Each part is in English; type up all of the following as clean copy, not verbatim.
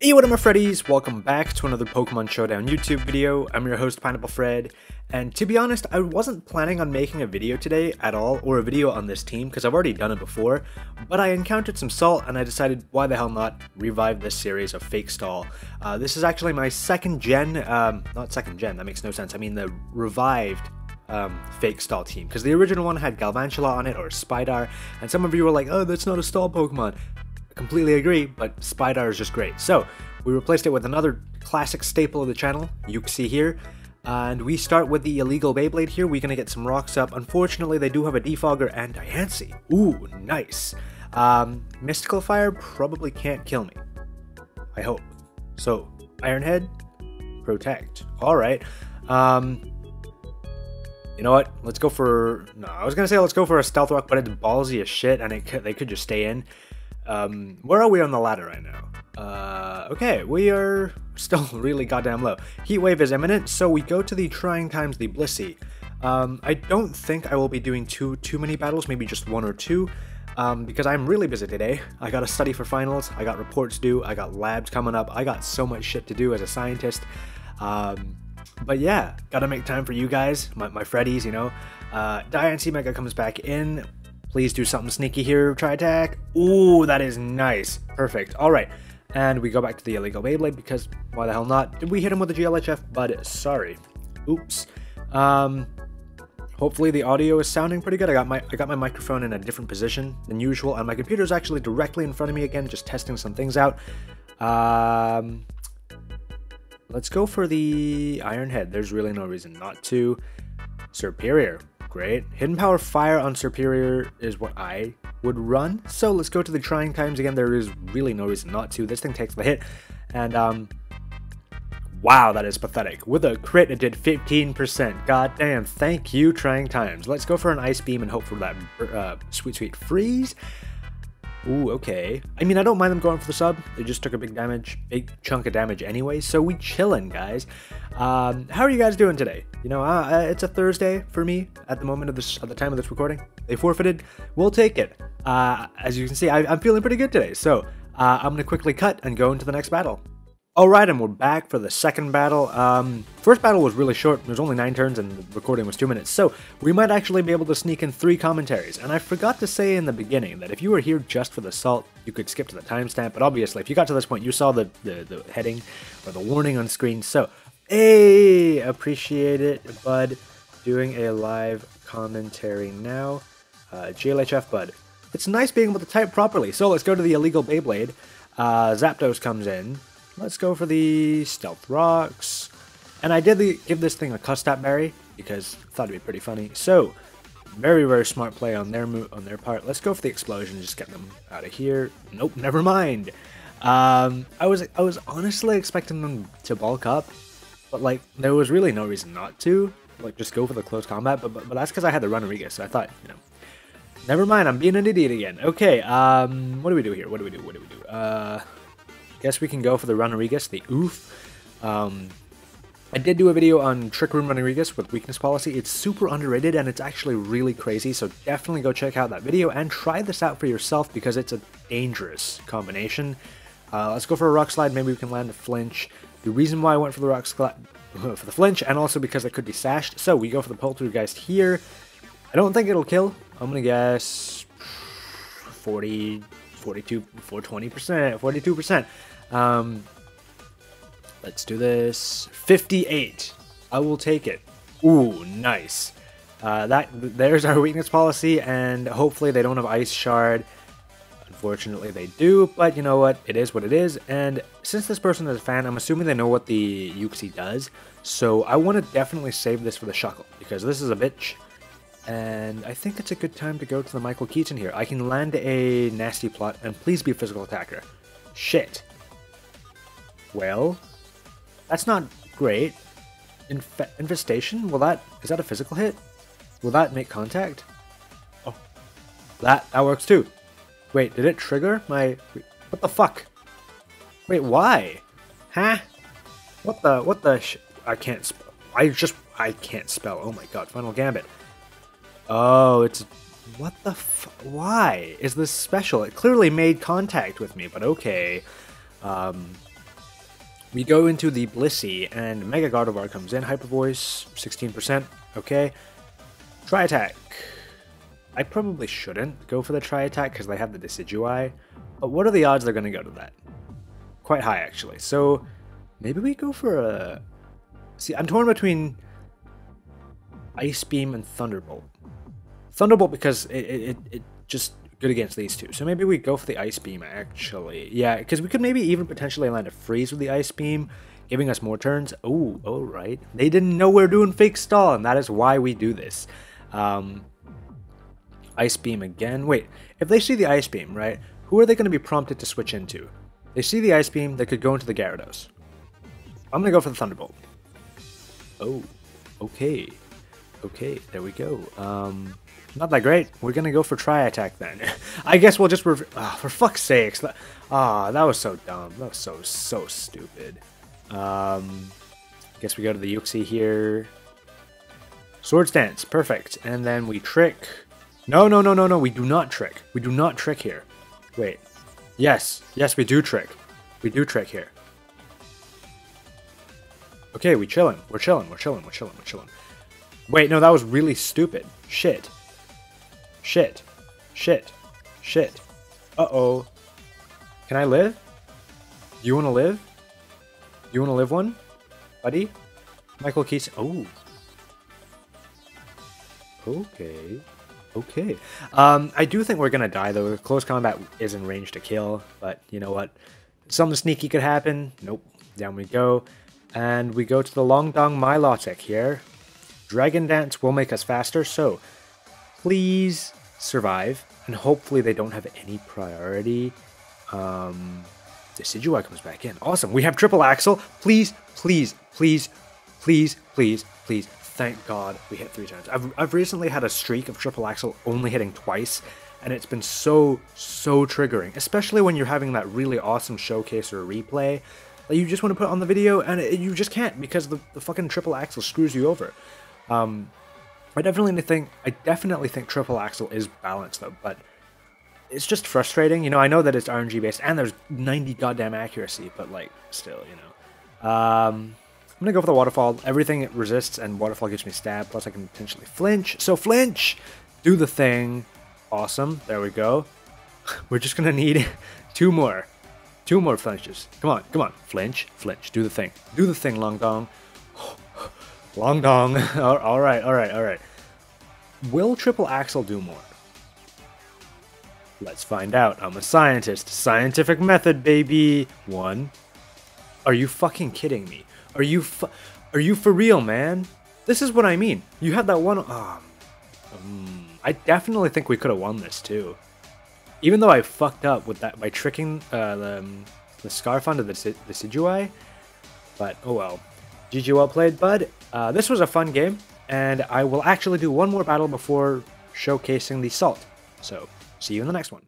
Hey, what up my Freddies, welcome back to another Pokemon Showdown YouTube video. I'm your host Pineapple Fred, and to be honest, I wasn't planning on making a video today at all, or a video on this team, because I've already done it before, but I encountered some salt and I decided why the hell not revive this series of Fake Stall. This is actually my second gen, not second gen, that makes no sense, I mean the revived Fake Stall team, because the original one had Galvantula on it, or Spydar, and some of you were like, oh that's not a stall Pokemon. Completely agree, but Spydar is just great. So we replaced it with another classic staple of the channel, Uxie here, and we start with the illegal Beyblade here. We're gonna get some rocks up. Unfortunately, they do have a Defogger and Diancie. Ooh, nice. Mystical Fire probably can't kill me. I hope. So Iron Head, protect. All right. You know what? Let's go for. No, I was gonna say let's go for a Stealth Rock, but it's ballsy as shit, and they could just stay in. Where are we on the ladder right now? Okay, we are still really goddamn low. Heat Wave is imminent, so we go to the Trying Times, the Blissey. I don't think I will be doing too many battles, maybe just one or two, because I'm really busy today. I gotta study for finals, I got reports due, I got labs coming up, I got so much shit to do as a scientist. But yeah, gotta make time for you guys, my Freddies, you know. Diancie Mega comes back in. Please do something sneaky here, Tri-Attack. Ooh, that is nice. Perfect. All right. And we go back to the illegal Beyblade because why the hell not? Did we hit him with the GLHF? But sorry. Oops. Hopefully the audio is sounding pretty good. I got my microphone in a different position than usual, and my computer is actually directly in front of me again, just testing some things out. Let's go for the Iron Head. There's really no reason not to. Serperior. Great. Hidden Power Fire on Serperior is what I would run. So let's go to the Trying Times again. There is really no reason not to. This thing takes the hit. And, wow, that is pathetic. With a crit, it did 15%. God damn. Thank you, Trying Times. Let's go for an Ice Beam and hope for that sweet, sweet freeze. Ooh, okay. I mean, I don't mind them going for the sub. They just took a big chunk of damage anyway, so we chillin', guys. How are you guys doing today? You know, it's a Thursday for me at the moment of this, at the time of this recording. They forfeited. We'll take it. As you can see, I'm feeling pretty good today, so I'm gonna quickly cut and go into the next battle. Alright, and we're back for the second battle. First battle was really short. There's only 9 turns and the recording was 2 minutes, so we might actually be able to sneak in 3 commentaries. And I forgot to say in the beginning that if you were here just for the salt, you could skip to the timestamp, but obviously if you got to this point, you saw the heading or the warning on screen, so hey, appreciate it, bud. Doing a live commentary now. GLHF, bud. It's nice being able to type properly, so let's go to the illegal Beyblade. Zapdos comes in. Let's go for the Stealth Rocks. And I did give this thing a Custap berry because I thought it'd be pretty funny. So, very, very smart play on their part. Let's go for the Explosion, just get them out of here. Nope, never mind. I was honestly expecting them to bulk up, but like there was really no reason not to. Like just go for the close combat, but that's because I had the Runerigus, so I thought, you know. Never mind, I'm being an idiot again. Okay, what do we do here? What do we do? What do we do? Guess we can go for the Runerigus, the oof. I did do a video on Trick Room Runerigus with weakness policy. It's super underrated and it's actually really crazy, so definitely go check out that video and try this out for yourself because it's a dangerous combination. Let's go for a Rock Slide, maybe we can land a flinch. The reason why I went for the Rock Slide, for the flinch, and also because it could be sashed, so we go for the Poltergeist here. I don't think it'll kill. I'm gonna guess 40, 42, 420%, 42%. Let's do this. 58. I will take it. Ooh, nice. There's our weakness policy, and hopefully they don't have Ice Shard. Unfortunately, they do, but you know what? It is what it is, and since this person is a fan, I'm assuming they know what the Uxie does, so I want to definitely save this for the Shuckle, because this is a bitch, and I think it's a good time to go to the Michael Keaton here. I can land a nasty plot, and please be a physical attacker. Shit. Well, that's not great. Infestation? Is that a physical hit? Will that make contact? Oh, that works too. Wait, did it trigger my? What the fuck? Wait, why? Huh? What the? I can't. I can't spell. Oh my god! Final Gambit. Oh, it's. What the? Why is this special? It clearly made contact with me, but okay. We go into the Blissey, and Mega Gardevoir comes in. Hyper Voice, 16%. Okay. Try attack. I probably shouldn't go for the try attack because they have the Decidueye. But what are the odds they're going to go to that? Quite high, actually. So maybe we go for a... See, I'm torn between Ice Beam and Thunderbolt. Thunderbolt because it just... good against these two. So maybe we go for the Ice Beam, actually. Yeah, because we could maybe even potentially land a freeze with the Ice Beam, giving us more turns. Oh, alright. They didn't know we were doing Fake Stall, and that is why we do this. Ice Beam again. Wait, if they see the Ice Beam, right, who are they going to be prompted to switch into? They see the Ice Beam, they could go into the Gyarados. I'm going to go for the Thunderbolt. Oh, okay. Okay, there we go. Not that great. We're going to go for try attack then. I guess we'll just... for fuck's sakes. That was so dumb. That was so stupid. I guess we go to the Uxie here. Swords Dance. Perfect. And then we trick. No. We do not trick. We do not trick here. Wait. Yes. Yes, we do trick. We do trick here. Okay, we chillin'. We're chillin'. We're chillin'. We're chillin'. We're chillin'. Wait, no, that was really stupid. Shit. Shit. Shit. Shit. Uh-oh. Can I live? Do you want to live? Do you want to live one? Buddy? Michael Keaton. Oh. Okay. Okay. I do think we're going to die, though. Close combat is in range to kill, but you know what? Something sneaky could happen. Nope. Down we go. And we go to the Long Dong Milotic here. Dragon Dance will make us faster, so please survive. And hopefully they don't have any priority. Decidueye comes back in. Awesome. We have Triple Axel. Please, please, please, please, please, please. Thank God we hit 3 times. I've recently had a streak of Triple Axel only hitting twice, and it's been so triggering, especially when you're having that really awesome showcase or replay that you just want to put on the video, and you just can't because the fucking Triple Axel screws you over. I definitely think Triple Axel is balanced though, but it's just frustrating. You know, I know that it's RNG based and there's 90 goddamn accuracy, but like still, you know. I'm gonna go for the Waterfall. Everything it resists, and Waterfall gives me stab, plus I can potentially flinch. So flinch! Do the thing. Awesome. There we go. We're just gonna need 2 more. 2 more flinches. Come on, come on. Flinch, flinch. Do the thing. Do the thing, Long Dong. Long Dong. All right. Will Triple Axel do more? Let's find out. I'm a scientist. Scientific method, baby. 1. Are you fucking kidding me? Are you for real, man? This is what I mean. You had that one. I definitely think we could have won this too. Even though I fucked up with that by tricking the scarf onto the Decidueye, but oh well. GG, well played, bud. This was a fun game, and I will actually do 1 more battle before showcasing the salt. So, see you in the next one.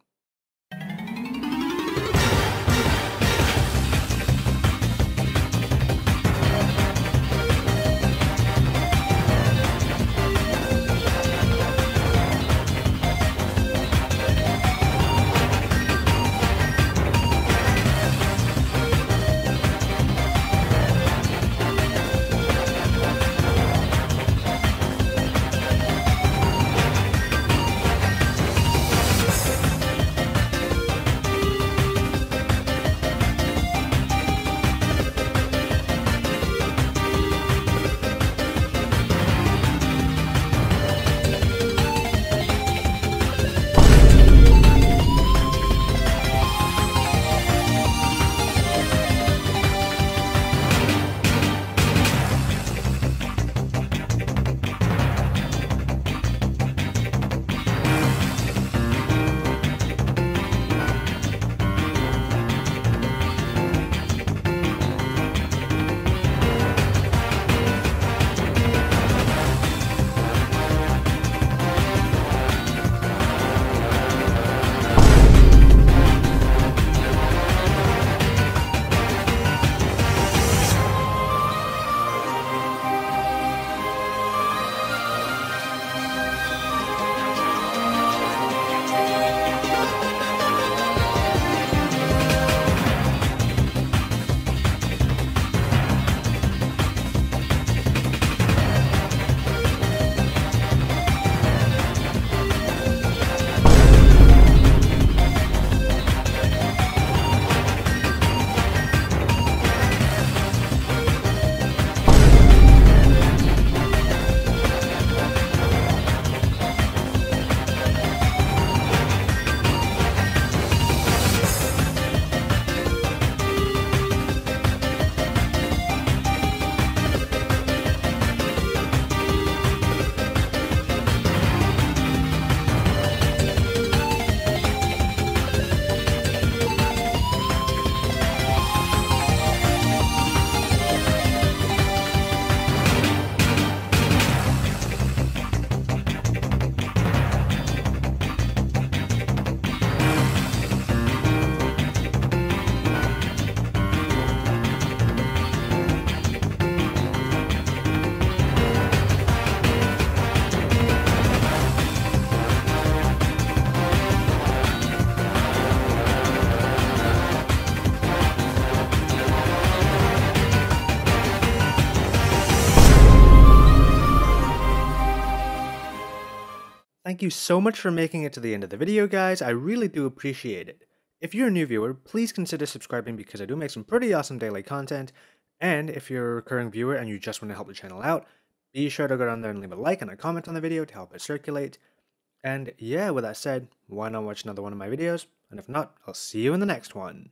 Thank you so much for making it to the end of the video, guys. I really do appreciate it. If you're a new viewer, please consider subscribing because I do make some pretty awesome daily content. And if you're a recurring viewer and you just want to help the channel out, be sure to go down there and leave a like and a comment on the video to help it circulate. And yeah, with that said, why not watch another one of my videos? And if not, I'll see you in the next one.